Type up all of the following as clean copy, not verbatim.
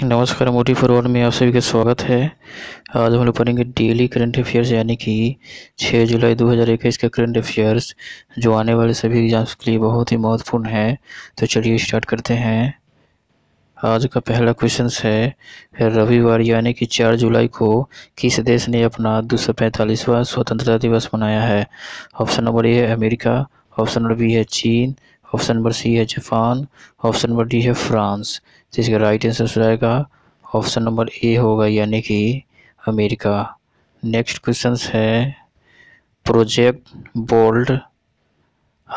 नमस्कार, motive forward में आप सभी का स्वागत है। आज हम लोग पढ़ेंगे डेली करंट अफेयर्स, यानी कि 6 जुलाई 2021 का करंट अफेयर्स, जो आने वाले सभी एग्जाम्स के लिए बहुत ही महत्वपूर्ण है। तो चलिए स्टार्ट करते हैं। आज का पहला क्वेश्चन है, रविवार यानी कि 4 जुलाई को किस देश ने अपना 245वां स्वतंत्रता दिवस मनाया है? ऑप्शन नंबर ए है अमेरिका, ऑप्शन नंबर बी है चीन, ऑप्शन नंबर सी है जापान, ऑप्शन नंबर डी है फ्रांस। तो इसका राइट आंसर हो जाएगा ऑप्शन नंबर ए होगा, यानी कि अमेरिका। नेक्स्ट क्वेश्चन है, प्रोजेक्ट बोल्ड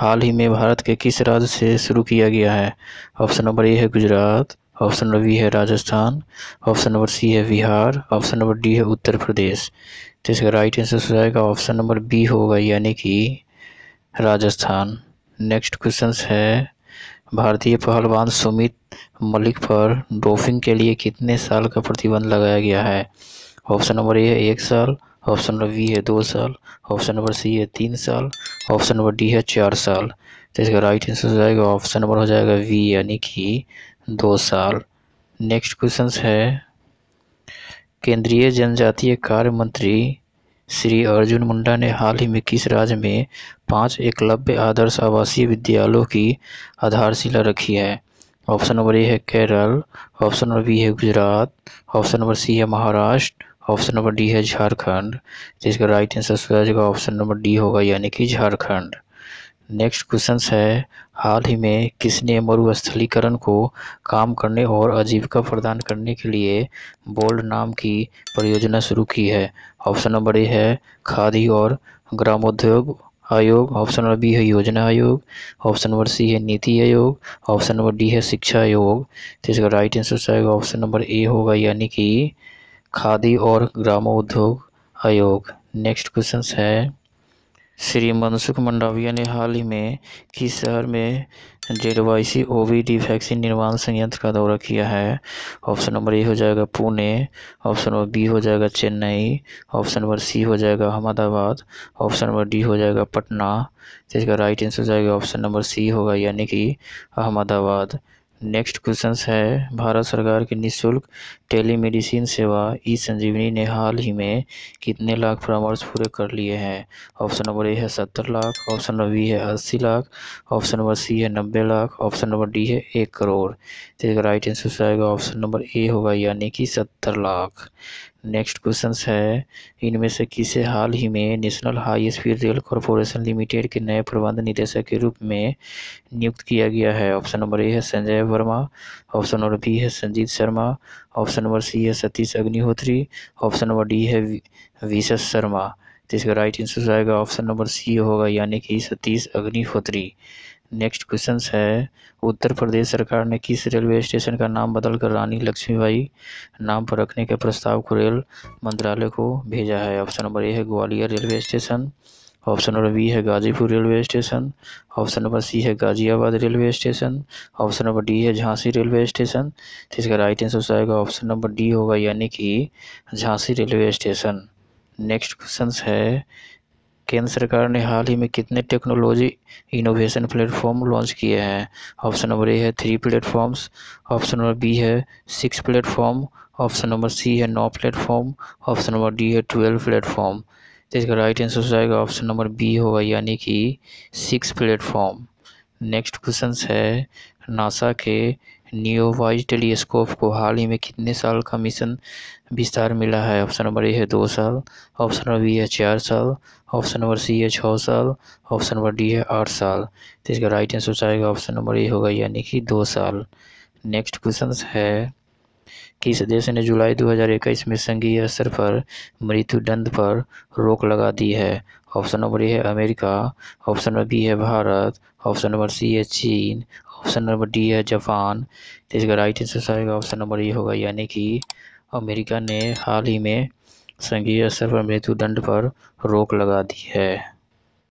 हाल ही में भारत के किस राज्य से शुरू किया गया है? ऑप्शन नंबर ए है गुजरात, ऑप्शन नंबर बी है राजस्थान, ऑप्शन नंबर सी है बिहार, ऑप्शन नंबर डी है उत्तर प्रदेश। तो इसका राइट आंसर हो जाएगा ऑप्शन नंबर बी होगा, यानी कि राजस्थान। नेक्स्ट क्वेश्चन है, भारतीय पहलवान सुमित मलिक पर डोपिंग के लिए कितने साल का प्रतिबंध लगाया गया है? ऑप्शन नंबर ए है 1 साल, ऑप्शन नंबर बी है 2 साल, ऑप्शन नंबर सी है 3 साल, ऑप्शन नंबर डी है 4 साल। तो इसका राइट आंसर हो जाएगा ऑप्शन नंबर हो जाएगा वी, यानी कि 2 साल। नेक्स्ट क्वेश्चन है, केंद्रीय जनजातीय कार्य मंत्री श्री अर्जुन मुंडा ने हाल ही में किस राज्य में 5 एकलव्य आदर्श आवासीय विद्यालयों की आधारशिला रखी है? ऑप्शन नंबर ए है केरल, ऑप्शन नंबर बी है गुजरात, ऑप्शन नंबर सी है महाराष्ट्र, ऑप्शन नंबर डी है झारखंड। जिसका राइट आंसर का ऑप्शन नंबर डी होगा, यानी कि झारखंड। नेक्स्ट क्वेश्चन है, हाल ही में किसने मरुस्थलीकरण को काम करने और आजीविका प्रदान करने के लिए बोल्ड नाम की परियोजना शुरू की है? ऑप्शन नंबर ए है खादी और ग्रामोद्योग आयोग, ऑप्शन नंबर बी है योजना आयोग, ऑप्शन नंबर सी है NITI Aayog, option number D है शिक्षा आयोग। तो इसका राइट आंसर आएगा ऑप्शन नंबर ए होगा, यानी कि खादी और ग्रामोद्योग आयोग। नेक्स्ट क्वेश्चन है, श्री मधुसुख मंडाविया ने हाल ही में किस शहर में JWC OVD वैक्सीन निर्माण संयंत्र का दौरा किया है? ऑप्शन नंबर ए हो जाएगा पुणे, ऑप्शन नंबर बी हो जाएगा चेन्नई, ऑप्शन नंबर सी हो जाएगा अहमदाबाद, ऑप्शन नंबर डी हो जाएगा पटना। तो इसका राइट आंसर हो जाएगा ऑप्शन नंबर सी होगा, यानी कि अहमदाबाद। नेक्स्ट क्वेश्चन है, भारत सरकार की निःशुल्क टेलीमेडिसिन सेवा ई संजीवनी ने हाल ही में कितने लाख परामर्श पूरे कर लिए हैं? ऑप्शन नंबर ए है 70 लाख, ऑप्शन नंबर बी है 80 लाख, ऑप्शन नंबर सी है 90 लाख, ऑप्शन नंबर डी है 1 करोड़। तो इसका राइट आंसर आएगा ऑप्शन नंबर ए होगा, यानी कि 70 लाख। नेक्स्ट क्वेश्चन है, इनमें से किसे हाल ही में national high speed rail corporation limited के नए प्रबंध निदेशक के रूप में नियुक्त किया गया है? ऑप्शन नंबर ए है Sanjay Verma, option number B है Sanjeet Sharma, option number C है Satish Agnihotri, option number D है विशेष शर्मा। तो इसका राइट आंसर आएगा ऑप्शन नंबर सी होगा, यानी कि सतीश अग्निहोत्री। नेक्स्ट क्वेश्चन है, उत्तर प्रदेश सरकार ने किस रेलवे स्टेशन का नाम बदलकर रानी लक्ष्मीबाई नाम पर रखने के प्रस्ताव को रेल मंत्रालय को भेजा है? ऑप्शन नंबर ए है Gwalior railway station, option number B है Ghazipur railway station, option number C है Ghaziabad railway station, option number D है झांसी रेलवे स्टेशन। तो इसका राइट आंसर आएगा ऑप्शन नंबर डी होगा, यानी कि Jhansi railway station. Next question है, केंद्र सरकार ने हाल ही में कितने टेक्नोलॉजी इनोवेशन प्लेटफॉर्म लॉन्च किए हैं? ऑप्शन नंबर ए है 3 प्लेटफॉर्म्स, ऑप्शन नंबर बी है 6 प्लेटफॉर्म, ऑप्शन नंबर सी है 9 प्लेटफॉर्म, ऑप्शन नंबर डी है 12 प्लेटफॉर्म। तो इसका राइट आंसर हो जाएगा ऑप्शन नंबर बी होगा, यानी कि 6 प्लेटफॉर्म। नेक्स्ट क्वेश्चन है, नासा के न्योवाइज टेलीस्कोप को हाल ही में कितने साल का मिशन विस्तार मिला है? ऑप्शन नंबर ए है 2 साल, ऑप्शन नंबर बी है 4 साल, ऑप्शन नंबर सी है 6 साल, ऑप्शन नंबर डी है 8 साल। तो इसका राइट आंसर आएगा ऑप्शन नंबर ए होगा, यानी कि 2 साल। नेक्स्ट क्वेश्चन है, किस देश ने जुलाई 2021 में संघीय स्तर पर मृत्युदंड पर रोक लगा दी है? ऑप्शन नंबर ए है अमेरिका, ऑप्शन नंबर बी है भारत, ऑप्शन नंबर सी है चीन, ऑप्शन नंबर डी है जापान। तो इसका राइट आंसर आएगा ऑप्शन नंबर ए होगा, यानी कि अमेरिका ने हाल ही में संघीय स्तर पर मृत्युदंड पर रोक लगा दी है।